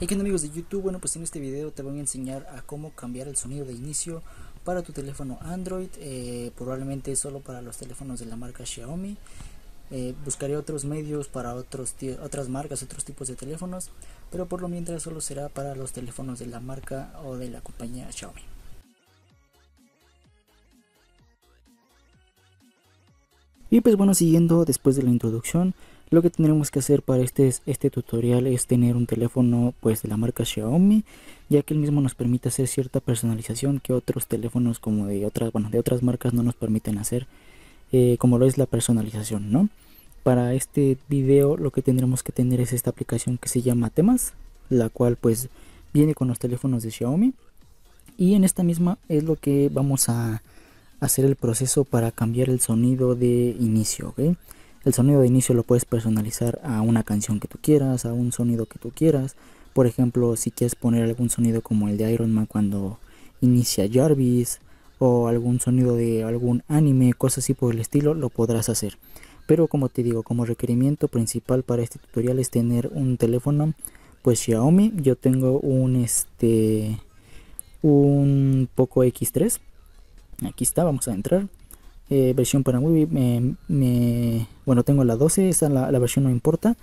Y aquí amigos de YouTube, bueno pues en este video te voy a enseñar a cómo cambiar el sonido de inicio para tu teléfono Android, probablemente solo para los teléfonos de la marca Xiaomi. Buscaré otros medios para otras marcas, otros tipos de teléfonos, pero por lo mientras solo será para los teléfonos de la marca o de la compañía Xiaomi. Y pues bueno, siguiendo después de la introducción, lo que tendremos que hacer para este tutorial es tener un teléfono pues de la marca Xiaomi, ya que el mismo nos permite hacer cierta personalización que otros teléfonos como de otras marcas no nos permiten hacer, como lo es la personalización, ¿no? Para este video lo que tendremos que tener es esta aplicación que se llama Temas, la cual pues viene con los teléfonos de Xiaomi, y en esta misma es lo que vamos a hacer el proceso para cambiar el sonido de inicio, ¿ok? El sonido de inicio lo puedes personalizar a una canción que tú quieras, a un sonido que tú quieras. Por ejemplo, si quieres poner algún sonido como el de Iron Man cuando inicia Jarvis, o algún sonido de algún anime, cosas así por el estilo, lo podrás hacer. Pero como te digo, como requerimiento principal para este tutorial es tener un teléfono pues Xiaomi. Yo tengo un Poco X3. Aquí está, vamos a entrar. Versión para MIUI, bueno, tengo la 12, esa la versión no importa,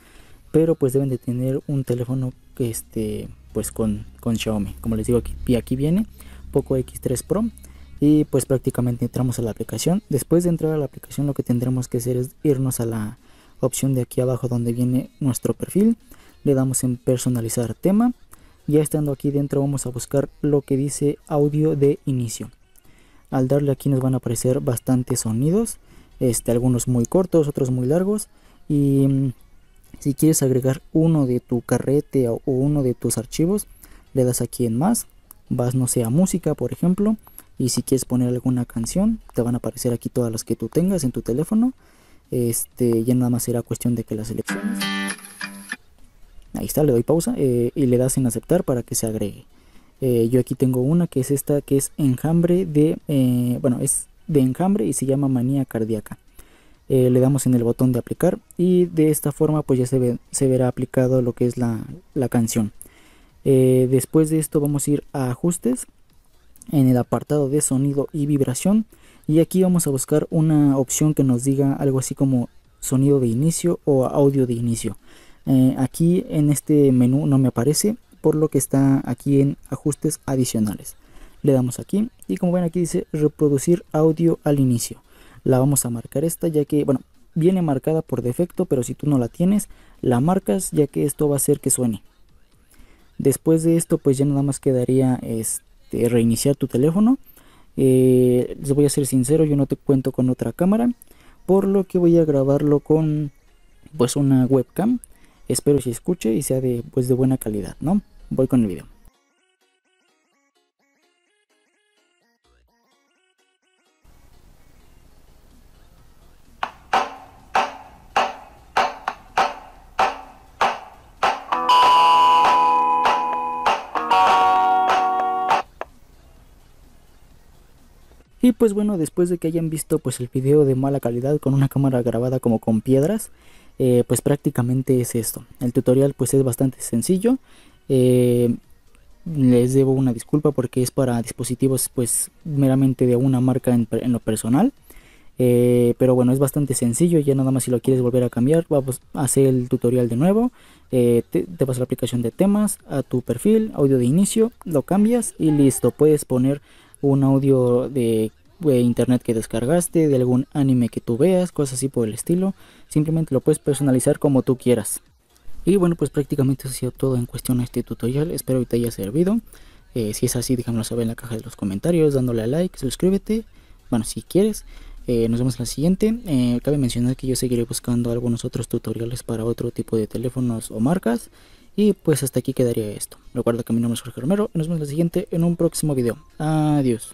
pero pues deben de tener un teléfono que pues con Xiaomi, como les digo. Aquí viene Poco X3 Pro y pues prácticamente entramos a la aplicación. Después de entrar a la aplicación lo que tendremos que hacer es irnos a la opción de aquí abajo donde viene nuestro perfil, le damos en personalizar tema. Ya estando aquí dentro vamos a buscar lo que dice audio de inicio. Al darle aquí nos van a aparecer bastantes sonidos, algunos muy cortos, otros muy largos, y si quieres agregar uno de tu carrete o uno de tus archivos, le das aquí en más, vas no sé a música por ejemplo, y si quieres poner alguna canción te van a aparecer aquí todas las que tú tengas en tu teléfono, ya nada más será cuestión de que las selecciones. Ahí está, le doy pausa y le das en aceptar para que se agregue. Yo aquí tengo una que es esta, que es enjambre de enjambre y se llama Manía Cardíaca. Le damos en el botón de aplicar y de esta forma pues ya se verá aplicado lo que es la canción. Después de esto vamos a ir a ajustes, en el apartado de sonido y vibración, y aquí vamos a buscar una opción que nos diga algo así como sonido de inicio o audio de inicio. Aquí en este menú no me aparece, por lo que está aquí en ajustes adicionales. Le damos aquí y como ven aquí dice reproducir audio al inicio. La vamos a marcar esta, ya que bueno, viene marcada por defecto, pero si tú no la tienes la marcas, ya que esto va a hacer que suene. Después de esto pues ya nada más quedaría reiniciar tu teléfono. Les voy a ser sincero, yo no te cuento con otra cámara, por lo que voy a grabarlo con pues una webcam. Espero se escuche y sea de buena calidad, ¿no? Voy con el video. Y pues bueno, después de que hayan visto pues el video de mala calidad con una cámara grabada como con piedras, pues prácticamente es esto. El tutorial pues es bastante sencillo. Les debo una disculpa porque es para dispositivos pues meramente de una marca en lo personal, pero bueno, es bastante sencillo. Ya nada más si lo quieres volver a cambiar, vamos a hacer el tutorial de nuevo. Te vas a la aplicación de temas, a tu perfil, audio de inicio, lo cambias y listo. Puedes poner un audio de internet que descargaste, de algún anime que tú veas, cosas así por el estilo. Simplemente lo puedes personalizar como tú quieras. Y bueno, pues prácticamente ha sido todo en cuestión a este tutorial. Espero que te haya servido. Si es así, déjamelo saber en la caja de los comentarios, dándole a like, suscríbete, bueno, si quieres. Nos vemos en la siguiente. Cabe mencionar que yo seguiré buscando algunos otros tutoriales para otro tipo de teléfonos o marcas. Y pues hasta aquí quedaría esto. Recuerda que mi nombre es Jorge Romero y nos vemos en la siguiente en un próximo video. Adiós.